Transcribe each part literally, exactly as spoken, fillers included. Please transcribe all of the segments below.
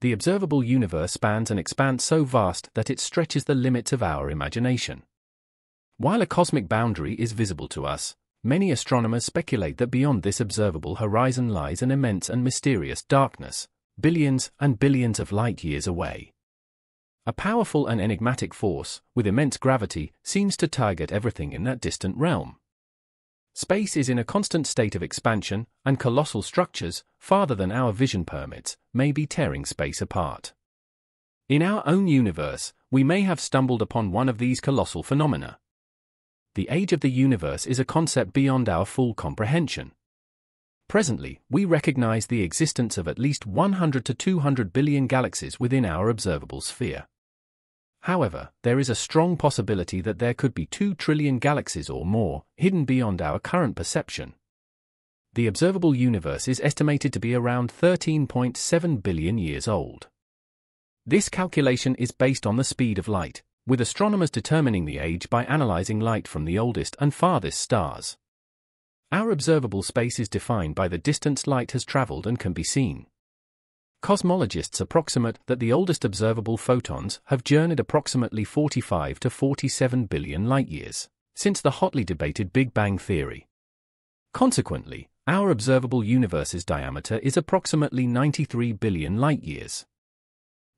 the observable universe spans an expanse so vast that it stretches the limits of our imagination. While a cosmic boundary is visible to us, many astronomers speculate that beyond this observable horizon lies an immense and mysterious darkness, billions and billions of light-years away. A powerful and enigmatic force, with immense gravity, seems to target everything in that distant realm. Space is in a constant state of expansion, and colossal structures, farther than our vision permits, may be tearing space apart. In our own universe, we may have stumbled upon one of these colossal phenomena. The age of the universe is a concept beyond our full comprehension. Presently, we recognize the existence of at least one hundred to two hundred billion galaxies within our observable sphere. However, there is a strong possibility that there could be two trillion galaxies or more, hidden beyond our current perception. The observable universe is estimated to be around thirteen point seven billion years old. This calculation is based on the speed of light, with astronomers determining the age by analyzing light from the oldest and farthest stars. Our observable space is defined by the distance light has traveled and can be seen. Cosmologists approximate that the oldest observable photons have journeyed approximately forty-five to forty-seven billion light-years, since the hotly debated Big Bang theory. Consequently, our observable universe's diameter is approximately ninety-three billion light-years.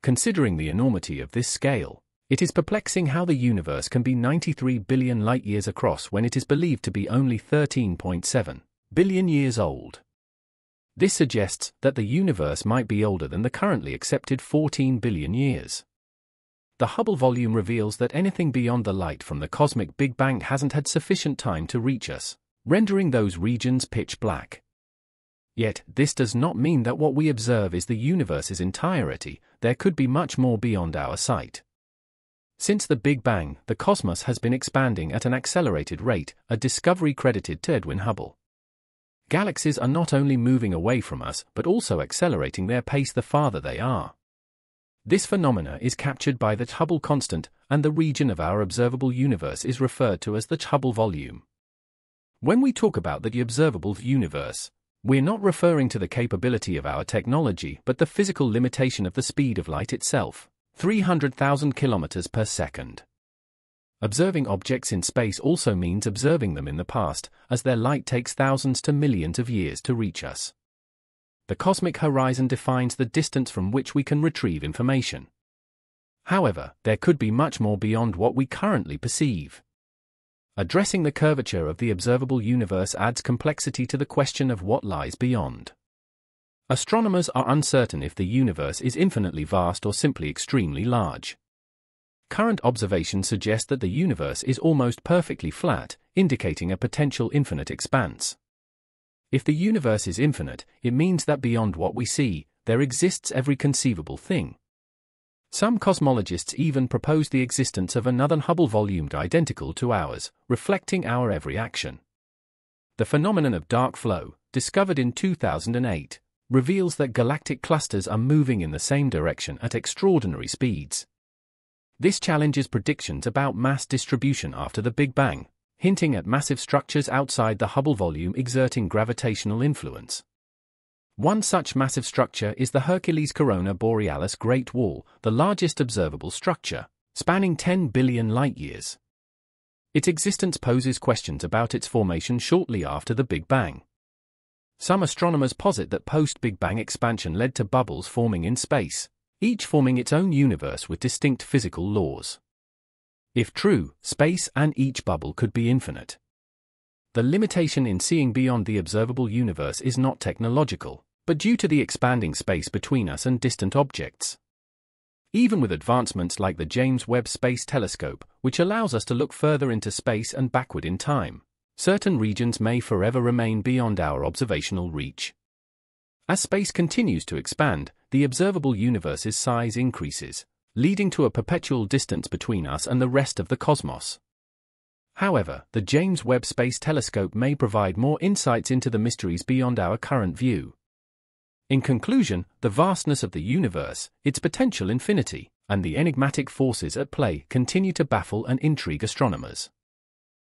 Considering the enormity of this scale, it is perplexing how the universe can be ninety-three billion light-years across when it is believed to be only thirteen point seven billion years old. This suggests that the universe might be older than the currently accepted fourteen billion years. The Hubble volume reveals that anything beyond the light from the cosmic Big Bang hasn't had sufficient time to reach us, rendering those regions pitch black. Yet, this does not mean that what we observe is the universe's entirety. There could be much more beyond our sight. Since the Big Bang, the cosmos has been expanding at an accelerated rate, a discovery credited to Edwin Hubble. Galaxies are not only moving away from us but also accelerating their pace the farther they are. This phenomena is captured by the Hubble constant, and the region of our observable universe is referred to as the Hubble volume. When we talk about the observable universe, we're not referring to the capability of our technology but the physical limitation of the speed of light itself. three hundred thousand kilometers per second. Observing objects in space also means observing them in the past, as their light takes thousands to millions of years to reach us. The cosmic horizon defines the distance from which we can retrieve information. However, there could be much more beyond what we currently perceive. Addressing the curvature of the observable universe adds complexity to the question of what lies beyond. Astronomers are uncertain if the universe is infinitely vast or simply extremely large. Current observations suggest that the universe is almost perfectly flat, indicating a potential infinite expanse. If the universe is infinite, it means that beyond what we see, there exists every conceivable thing. Some cosmologists even propose the existence of another Hubble volume identical to ours, reflecting our every action. The phenomenon of dark flow, discovered in two thousand eight, reveals that galactic clusters are moving in the same direction at extraordinary speeds. This challenges predictions about mass distribution after the Big Bang, hinting at massive structures outside the Hubble volume exerting gravitational influence. One such massive structure is the Hercules-Corona Borealis Great Wall, the largest observable structure, spanning ten billion light-years. Its existence poses questions about its formation shortly after the Big Bang. Some astronomers posit that post-Big Bang expansion led to bubbles forming in space, each forming its own universe with distinct physical laws. If true, space and each bubble could be infinite. The limitation in seeing beyond the observable universe is not technological, but due to the expanding space between us and distant objects. Even with advancements like the James Webb Space Telescope, which allows us to look further into space and backward in time, certain regions may forever remain beyond our observational reach. As space continues to expand, the observable universe's size increases, leading to a perpetual distance between us and the rest of the cosmos. However, the James Webb Space Telescope may provide more insights into the mysteries beyond our current view. In conclusion, the vastness of the universe, its potential infinity, and the enigmatic forces at play continue to baffle and intrigue astronomers.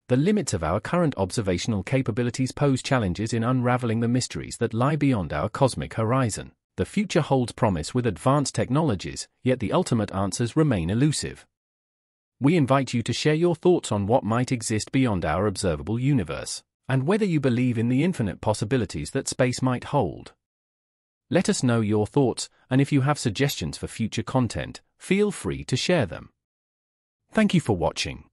The limits of our current observational capabilities pose challenges in unraveling the mysteries that lie beyond our cosmic horizon, The future holds promise with advanced technologies, yet the ultimate answers remain elusive. We invite you to share your thoughts on what might exist beyond our observable universe, and whether you believe in the infinite possibilities that space might hold. Let us know your thoughts, and if you have suggestions for future content, feel free to share them. Thank you for watching.